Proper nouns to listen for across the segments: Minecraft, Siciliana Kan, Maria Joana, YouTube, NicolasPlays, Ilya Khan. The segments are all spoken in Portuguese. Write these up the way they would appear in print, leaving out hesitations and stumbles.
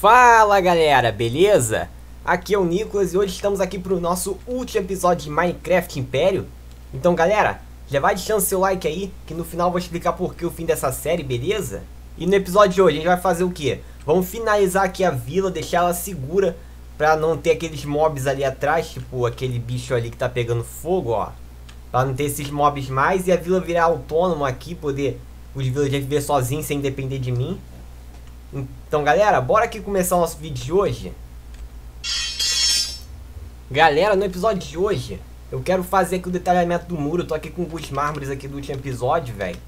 Fala galera, beleza? Aqui é o Nicolas e hoje estamos aqui para o nosso último episódio de Minecraft Império. Então galera, já vai deixando seu like aí, que no final eu vou explicar por que o fim dessa série, beleza? E no episódio de hoje a gente vai fazer o quê? Vamos finalizar aqui a vila, deixar ela segura para não ter aqueles mobs ali atrás, tipo aquele bicho ali que tá pegando fogo, ó. Para não ter esses mobs mais e a vila virar autônoma aqui, poder os villagers viver sozinhos sem depender de mim. Então galera, bora aqui começar o nosso vídeo de hoje. Galera, no episódio de hoje eu quero fazer aqui o detalhamento do muro. Eu tô aqui com alguns mármores aqui do último episódio, velho.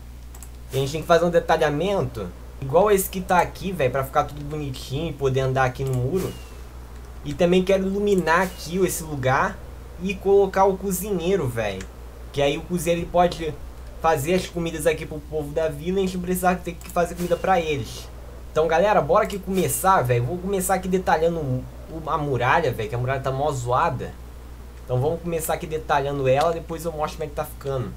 E a gente tem que fazer um detalhamento igual esse que tá aqui, velho, pra ficar tudo bonitinho e poder andar aqui no muro. E também quero iluminar aqui esse lugar e colocar o cozinheiro, velho. Que aí o cozinheiro ele pode fazer as comidas aqui pro povo da vila e a gente não precisar ter que fazer comida pra eles. Então galera, bora aqui começar, velho. Vou começar aqui detalhando a muralha, velho, que a muralha tá mó zoada. Então vamos começar aqui detalhando ela, depois eu mostro como é que tá ficando.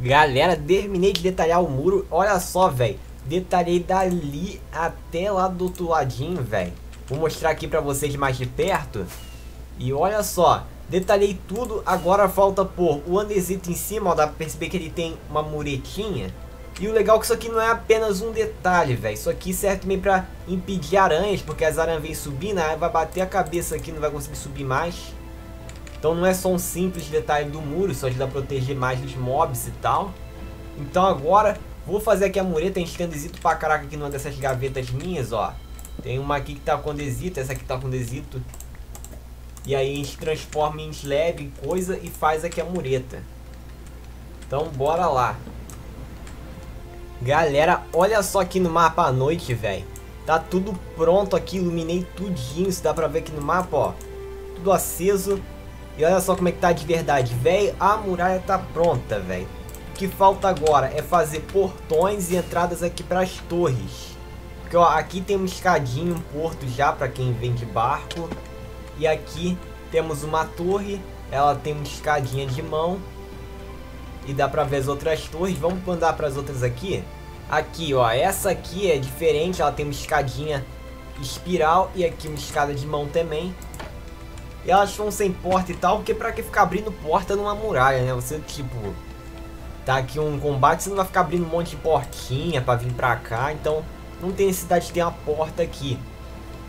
Galera, terminei de detalhar o muro. Olha só, velho, detalhei dali até lá do outro ladinho, velho. Vou mostrar aqui pra vocês mais de perto. E olha só, detalhei tudo. Agora falta pôr o andesito em cima, ó. Dá pra perceber que ele tem uma muretinha. E o legal é que isso aqui não é apenas um detalhe, velho. Isso aqui serve também pra impedir aranhas, porque as aranhas vêm subindo, né? Vai bater a cabeça aqui, não vai conseguir subir mais. Então não é só um simples detalhe do muro, só ajuda a proteger mais dos mobs e tal. Então agora vou fazer aqui a mureta. A gente tem andesito pra caraca aqui numa dessas gavetas minhas, ó. Tem uma aqui que tá com andesito, essa aqui tá com andesito. E aí a gente transforma em slab e coisa e faz aqui a mureta. Então bora lá. Galera, olha só aqui no mapa à noite, velho. Tá tudo pronto aqui, iluminei tudinho, se dá pra ver aqui no mapa, ó. Tudo aceso. E olha só como é que tá de verdade, velho. A muralha tá pronta, velho. O que falta agora é fazer portões e entradas aqui pras torres. Porque, ó, aqui tem um escadinho, um porto já pra quem vem de barco. E aqui temos uma torre, ela tem uma escadinha de mão. E dá pra ver as outras torres. Vamos andar pras outras aqui. Aqui, ó, essa aqui é diferente. Ela tem uma escadinha espiral. E aqui uma escada de mão também. E elas estão sem porta e tal. Porque pra que ficar abrindo porta numa muralha, né? Você, tipo, tá aqui um combate, você não vai ficar abrindo um monte de portinha pra vir pra cá. Então, não tem necessidade de ter uma porta aqui.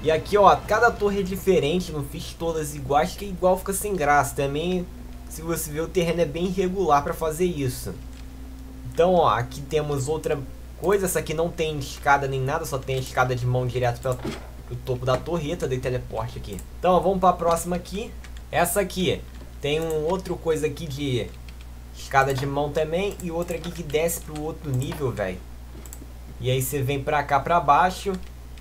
E aqui, ó, cada torre é diferente. Não fiz todas iguais, porque igual fica sem graça. Também... se você ver, o terreno é bem irregular para fazer isso. Então, ó, aqui temos outra coisa. Essa aqui não tem escada nem nada, só tem a escada de mão direto para o topo da torreta. Dei teleporte aqui. Então, ó, vamos para a próxima aqui. Essa aqui tem um outro coisa aqui de escada de mão também. E outra aqui que desce para o outro nível, velho. E aí você vem para cá, para baixo.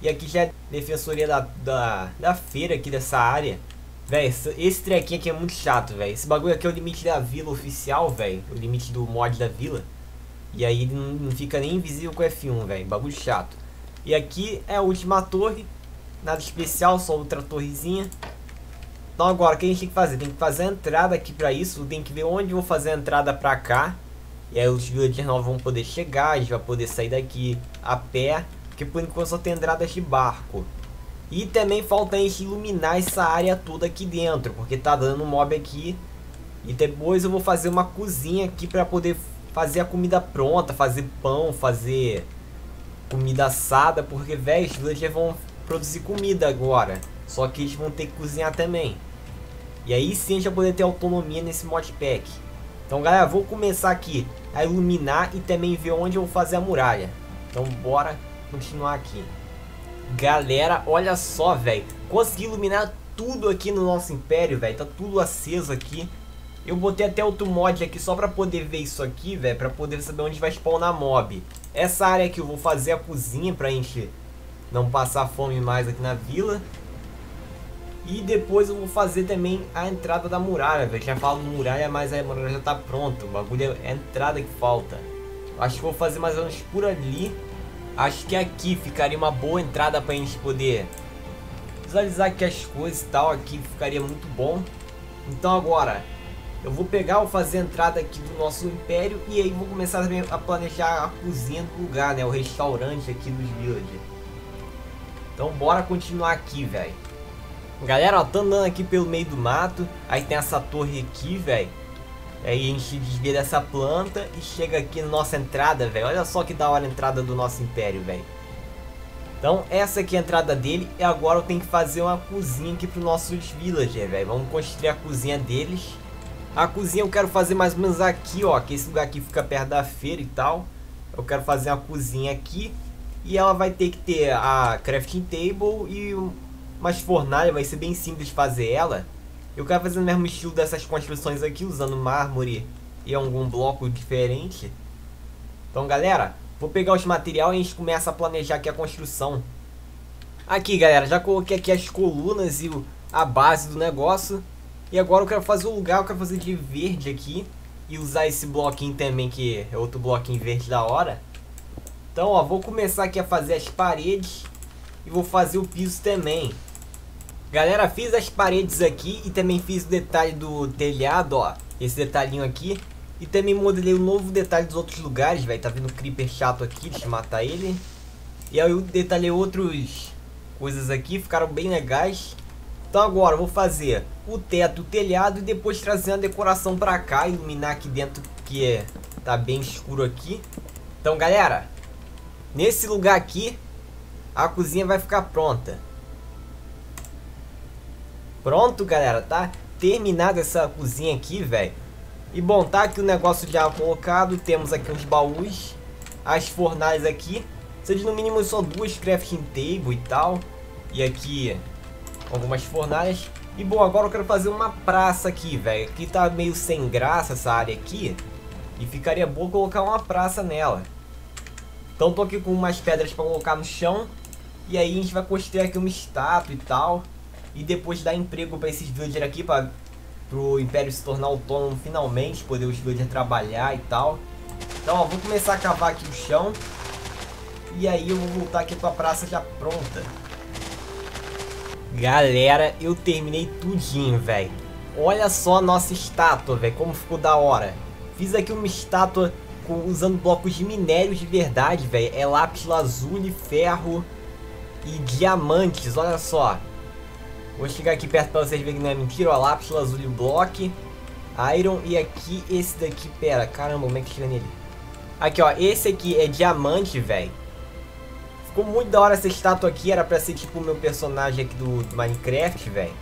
E aqui já é defensoria da feira aqui dessa área. Véi, esse trequinho aqui é muito chato, velho. Esse bagulho aqui é o limite da vila oficial, velho. O limite do mod da vila. E aí ele não fica nem invisível com F1, velho. Bagulho chato. E aqui é a última torre. Nada especial, só outra torrezinha. Então agora, o que a gente tem que fazer? Tem que fazer a entrada aqui pra isso. Tem que ver onde eu vou fazer a entrada pra cá. E aí os villagers novos vão poder chegar. A gente vai poder sair daqui a pé. Porque por enquanto só tem entradas de barco. E também falta a gente iluminar essa área toda aqui dentro, porque tá dando um mob aqui. E depois eu vou fazer uma cozinha aqui pra poder fazer a comida pronta, fazer pão, fazer comida assada. Porque, velho, os villagers vão produzir comida agora. Só que eles vão ter que cozinhar também. E aí sim a gente vai poder ter autonomia nesse modpack. Então, galera, vou começar aqui a iluminar e também ver onde eu vou fazer a muralha. Então, bora continuar aqui. Galera, olha só, velho. Consegui iluminar tudo aqui no nosso império, velho. Tá tudo aceso aqui. Eu botei até outro mod aqui só pra poder ver isso aqui, velho. Pra poder saber onde vai spawnar mob. Essa área aqui eu vou fazer a cozinha pra gente não passar fome mais aqui na vila. E depois eu vou fazer também a entrada da muralha, velho. Já falo muralha, mas a muralha já tá pronta. O bagulho é a entrada que falta. Acho que vou fazer mais ou menos por ali. Acho que aqui ficaria uma boa entrada pra gente poder visualizar aqui as coisas e tal. Aqui ficaria muito bom. Então agora eu vou pegar, vou fazer a entrada aqui do nosso império. E aí vou começar também a planejar a cozinha do lugar, né? O restaurante aqui dos villagers. Então bora continuar aqui, velho. Galera, ó, tô andando aqui pelo meio do mato. Aí tem essa torre aqui, velho. Aí a gente desvia dessa planta e chega aqui na nossa entrada, velho. Olha só que da hora a entrada do nosso império, velho. Então essa aqui é a entrada dele. E agora eu tenho que fazer uma cozinha aqui pros nossos villagers, velho. Vamos construir a cozinha deles. A cozinha eu quero fazer mais ou menos aqui, ó. Que esse lugar aqui fica perto da feira e tal. Eu quero fazer uma cozinha aqui. E ela vai ter que ter a crafting table e umas fornalhas. Vai ser bem simples fazer ela. Eu quero fazer no mesmo estilo dessas construções aqui, usando mármore e algum bloco diferente. Então galera, vou pegar os materiais e a gente começa a planejar aqui a construção. Aqui galera, já coloquei aqui as colunas e a base do negócio. E agora eu quero fazer o lugar, eu quero fazer de verde aqui. E usar esse bloquinho também, que é outro bloquinho verde da hora. Então ó, vou começar aqui a fazer as paredes. E vou fazer o piso também. Galera, fiz as paredes aqui e também fiz o detalhe do telhado, ó. Esse detalhinho aqui. E também modelei um novo detalhe dos outros lugares, velho. Tá vendo o creeper chato aqui, deixa eu matar ele. E aí eu detalhei outras coisas aqui, ficaram bem legais. Então agora eu vou fazer o teto, o telhado e depois trazer a decoração pra cá. Iluminar aqui dentro que tá bem escuro aqui. Então galera, nesse lugar aqui a cozinha vai ficar pronta. Pronto, galera, tá terminada essa cozinha aqui, velho. E bom, tá aqui o negócio já colocado. Temos aqui uns baús, as fornalhas aqui. Precisa de no mínimo só duas crafting table e tal. E aqui algumas fornalhas. E bom, agora eu quero fazer uma praça aqui, velho. Aqui tá meio sem graça essa área aqui. E ficaria bom colocar uma praça nela. Então tô aqui com umas pedras pra colocar no chão. E aí a gente vai construir aqui uma estátua e tal. E depois dar emprego para esses villagers aqui, para o império se tornar autônomo finalmente, poder os villagers trabalhar e tal. Então ó, vou começar a cavar aqui o chão. E aí eu vou voltar aqui com a praça já pronta. Galera, eu terminei tudinho, velho. Olha só a nossa estátua, velho, como ficou da hora. Fiz aqui uma estátua usando blocos de minérios de verdade, velho. É lápis lazuli, ferro e diamantes, olha só. Vou chegar aqui perto pra vocês verem que não é mentira, ó, lápis lazuli, block, iron e aqui esse daqui, pera, caramba, como é que chega nele? Aqui ó, esse aqui é diamante, velho. Ficou muito da hora essa estátua aqui, era pra ser tipo o meu personagem aqui do Minecraft, velho.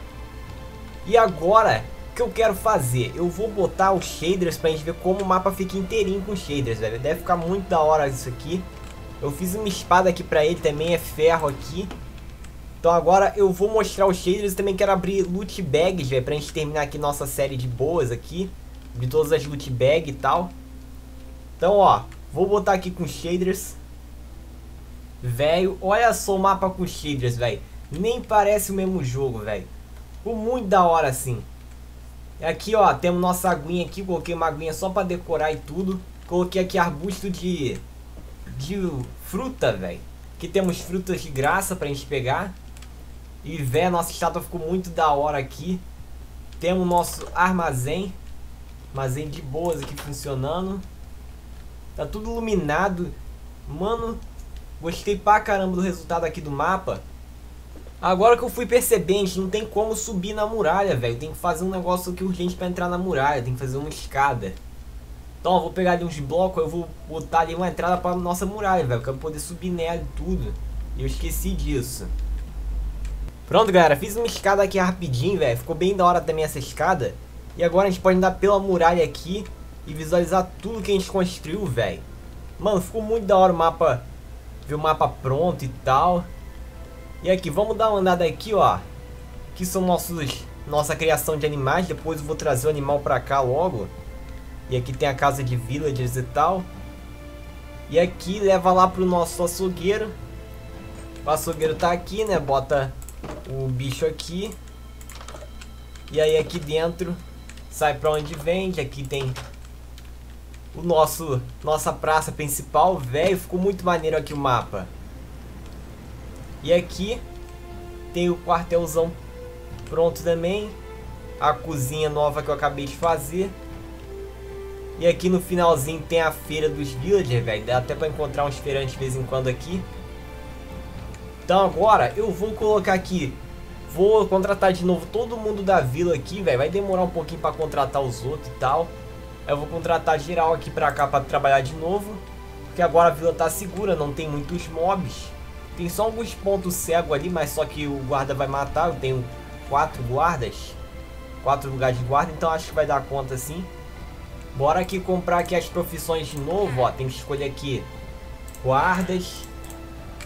E agora, o que eu quero fazer? Eu vou botar os shaders pra gente ver como o mapa fica inteirinho com shaders, velho. Deve ficar muito da hora isso aqui. Eu fiz uma espada aqui pra ele, também é ferro aqui. Então agora eu vou mostrar os shaders e também quero abrir loot bags, velho, pra gente terminar aqui nossa série de boas aqui. De todas as loot bags e tal. Então ó, vou botar aqui com shaders. Velho, olha só o mapa com shaders, velho. Nem parece o mesmo jogo, velho. Ficou muito da hora assim. Aqui ó, temos nossa aguinha aqui, coloquei uma aguinha só pra decorar e tudo. Coloquei aqui arbusto de fruta, velho. Aqui temos frutas de graça pra gente pegar. E véio, nossa estátua ficou muito da hora aqui. Temos nosso armazém. Armazém de boas aqui funcionando. Tá tudo iluminado. Mano, gostei pra caramba do resultado aqui do mapa. Agora que eu fui percebendo, não tem como subir na muralha, velho. Tem que fazer um negócio aqui urgente pra entrar na muralha. Tem que fazer uma escada. Então eu vou pegar ali uns blocos, eu vou botar ali uma entrada pra nossa muralha, velho. Pra eu poder subir nela e tudo. E eu esqueci disso. Pronto, galera, fiz uma escada aqui rapidinho, velho. Ficou bem da hora também essa escada. E agora a gente pode andar pela muralha aqui e visualizar tudo que a gente construiu, velho. Mano, ficou muito da hora o mapa. Ver o mapa pronto e tal. E aqui, vamos dar uma andada aqui, ó. Aqui são nossa criação de animais. Depois eu vou trazer o animal pra cá logo. E aqui tem a casa de villagers e tal. E aqui leva lá pro nosso açougueiro. O açougueiro tá aqui, né? Bota o bicho aqui. E aí aqui dentro sai pra onde vende. Aqui tem o nossa praça principal, velho. Ficou muito maneiro aqui o mapa. E aqui tem o quartelzão pronto também. A cozinha nova que eu acabei de fazer. E aqui no finalzinho tem a feira dos villagers, velho. Dá até pra encontrar uns feirantes de vez em quando aqui. Então agora eu vou colocar aqui, vou contratar de novo todo mundo da vila aqui, velho. Vai demorar um pouquinho pra contratar os outros e tal. Eu vou contratar geral aqui pra cá pra trabalhar de novo, porque agora a vila tá segura, não tem muitos mobs. Tem só alguns pontos cegos ali, mas só que o guarda vai matar. Eu tenho 4 guardas, 4 lugares de guarda, então acho que vai dar conta assim. Bora aqui comprar aqui as profissões de novo, ó. Tem que escolher aqui guardas.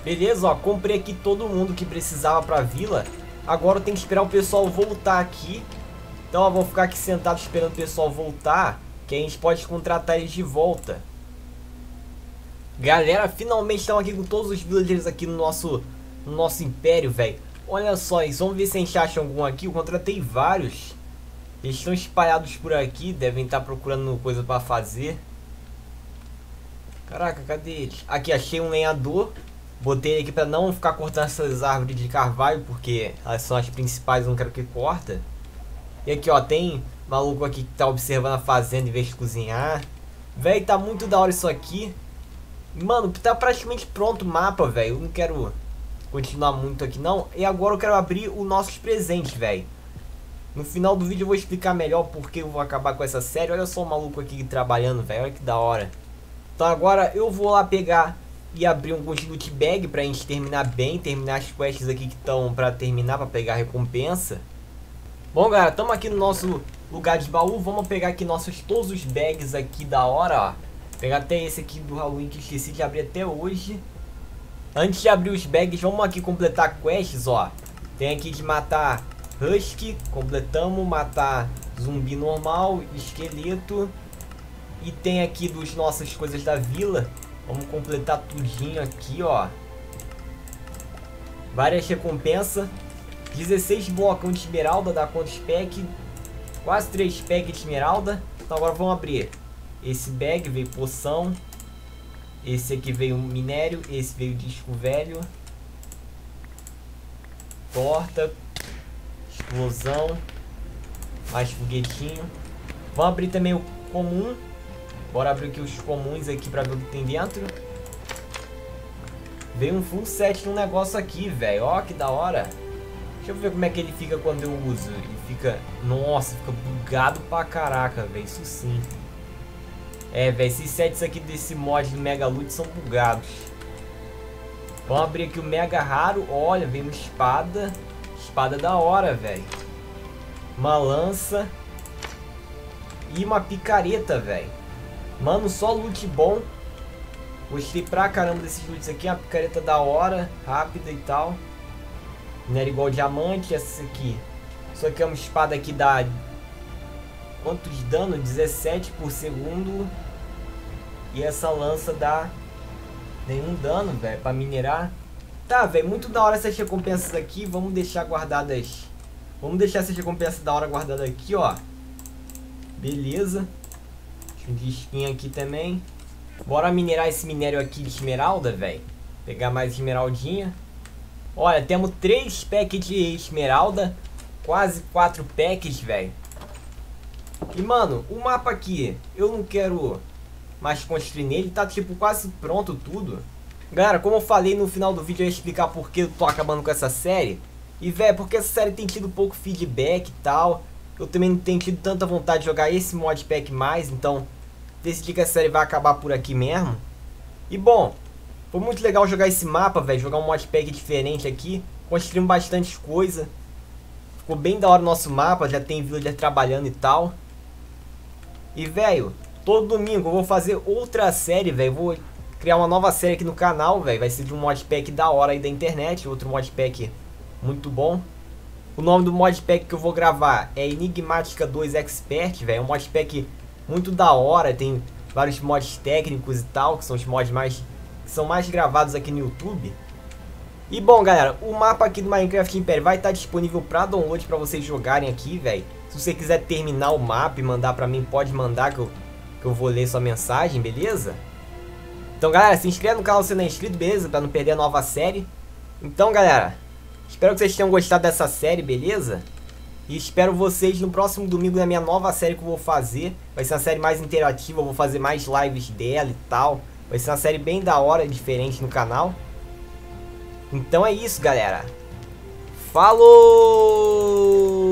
Beleza, ó, comprei aqui todo mundo que precisava pra vila. Agora eu tenho que esperar o pessoal voltar aqui. Então, ó, vou ficar aqui sentado esperando o pessoal voltar, que a gente pode contratar eles de volta. Galera, finalmente estamos aqui com todos os villagers aqui no nosso império, velho. Olha só isso, vamos ver se a gente acha algum aqui. Eu contratei vários. Eles estão espalhados por aqui, devem estar procurando coisa pra fazer. Caraca, cadê eles? Aqui, achei um lenhador. Botei aqui pra não ficar cortando essas árvores de carvalho, porque elas são as principais, não quero que corta. E aqui, ó, tem maluco aqui que tá observando a fazenda em vez de cozinhar. Véi, tá muito da hora isso aqui. Mano, tá praticamente pronto o mapa, velho. Eu não quero continuar muito aqui, não. E agora eu quero abrir os nossos presentes, velho. No final do vídeo eu vou explicar melhor porque eu vou acabar com essa série. Olha só o maluco aqui trabalhando, velho. Olha que da hora. Então agora eu vou lá pegar e abrir um loot bag pra gente terminar bem, terminar as quests aqui que estão pra terminar, pra pegar a recompensa. Bom, galera, estamos aqui no nosso lugar de baú. Vamos pegar aqui nossos todos os bags aqui da hora, ó. Pegar até esse aqui do Halloween que esqueci de abrir até hoje. Antes de abrir os bags, vamos aqui completar quests, ó. Tem aqui de matar husky, completamos, matar zumbi normal, esqueleto. E tem aqui dos nossas coisas da vila. Vamos completar tudinho aqui, ó. Várias recompensas. 16 blocão de esmeralda, dá quantos packs? Quase 3 packs de esmeralda. Então agora vamos abrir. Esse bag veio poção. Esse aqui veio minério. Esse veio disco velho. Torta. Explosão. Mais foguetinho. Vamos abrir também o comum. Bora abrir aqui os comuns aqui pra ver o que tem dentro. Veio um full set no negócio aqui, velho. Ó, que da hora. Deixa eu ver como é que ele fica quando eu uso. Ele fica... Nossa, fica bugado pra caraca, velho. Isso sim. É, velho, esses sets aqui desse mod do Mega Loot são bugados. Vamos abrir aqui o Mega Raro. Olha, veio uma espada. Espada da hora, velho. Uma lança. E uma picareta, velho. Mano, só loot bom. Gostei pra caramba desses loots aqui. A picareta da hora, rápida e tal. Não era igual diamante. Essa aqui. Só que é uma espada que dá... Quantos danos? 17 por segundo. E essa lança dá... Nenhum dano, velho. Pra minerar. Tá, velho. Muito da hora essas recompensas aqui. Vamos deixar guardadas. Vamos deixar essas recompensas da hora guardadas aqui, ó. Beleza. Um disquinho aqui também. Bora minerar esse minério aqui de esmeralda, velho. Pegar mais esmeraldinha. Olha, temos 3 packs de esmeralda. Quase 4 packs, velho. E, mano, o mapa aqui, eu não quero mais construir nele. Tá, tipo, quase pronto tudo. Galera, como eu falei no final do vídeo, eu ia explicar por que eu tô acabando com essa série. E, velho, porque essa série tem tido pouco feedback e tal. Eu também não tenho tido tanta vontade de jogar esse mod pack mais, então decidi que a série vai acabar por aqui mesmo. E bom, foi muito legal jogar esse mapa, velho, jogar um mod pack diferente aqui. Construímos bastante coisa. Ficou bem da hora o nosso mapa, já tem villager trabalhando e tal. E velho, todo domingo eu vou fazer outra série, velho, vou criar uma nova série aqui no canal, velho. Vai ser de um mod pack da hora aí da internet, outro mod pack muito bom. O nome do modpack que eu vou gravar é Enigmática 2 Expert, velho. É um modpack muito da hora, tem vários mods técnicos e tal, que são os mods que são mais gravados aqui no YouTube. E bom, galera, o mapa aqui do Minecraft Império vai estar disponível para download para vocês jogarem aqui, velho. Se você quiser terminar o mapa e mandar para mim, pode mandar que eu vou ler sua mensagem, beleza? Então, galera, se inscreve no canal se não é inscrito, beleza? Para não perder a nova série. Então, galera... Espero que vocês tenham gostado dessa série, beleza? E espero vocês no próximo domingo na minha nova série que eu vou fazer. Vai ser uma série mais interativa, eu vou fazer mais lives dela e tal. Vai ser uma série bem da hora, diferente no canal. Então é isso, galera. Falou!